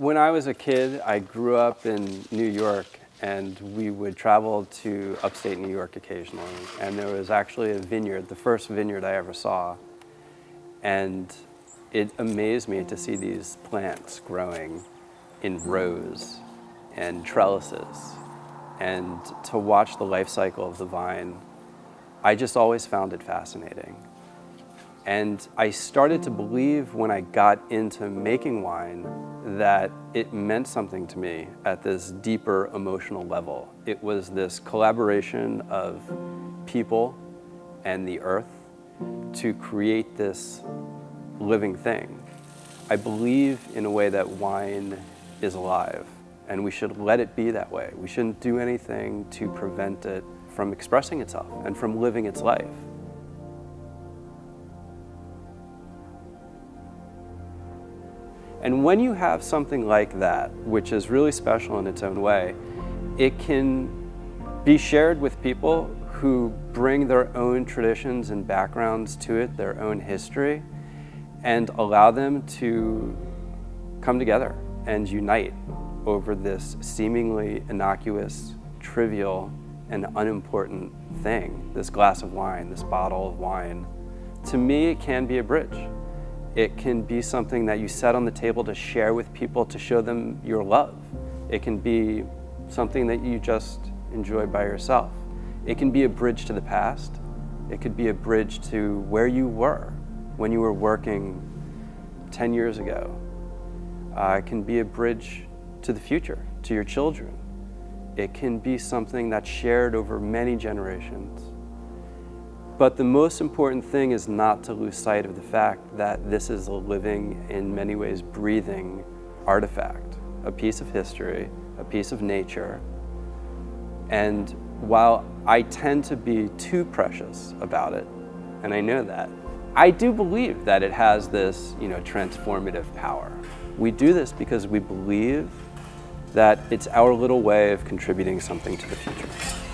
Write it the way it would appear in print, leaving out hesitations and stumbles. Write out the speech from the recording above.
When I was a kid, I grew up in New York, and we would travel to upstate New York occasionally. And there was actually a vineyard, the first vineyard I ever saw. And it amazed me to see these plants growing in rows and trellises, and to watch the life cycle of the vine. I just always found it fascinating. And I started to believe when I got into making wine that it meant something to me at this deeper emotional level. It was this collaboration of people and the earth to create this living thing. I believe in a way that wine is alive, and we should let it be that way. We shouldn't do anything to prevent it from expressing itself and from living its life. And when you have something like that, which is really special in its own way, it can be shared with people who bring their own traditions and backgrounds to it, their own history, and allow them to come together and unite over this seemingly innocuous, trivial, and unimportant thing, this glass of wine, this bottle of wine. To me, it can be a bridge. It can be something that you set on the table to share with people, to show them your love. It can be something that you just enjoy by yourself. It can be a bridge to the past. It could be a bridge to where you were when you were working 10 years ago. It can be a bridge to the future, to your children. It can be something that's shared over many generations. But the most important thing is not to lose sight of the fact that this is a living, in many ways, breathing artifact, a piece of history, a piece of nature. And while I tend to be too precious about it, and I know that, I do believe that it has this, transformative power. We do this because we believe that it's our little way of contributing something to the future.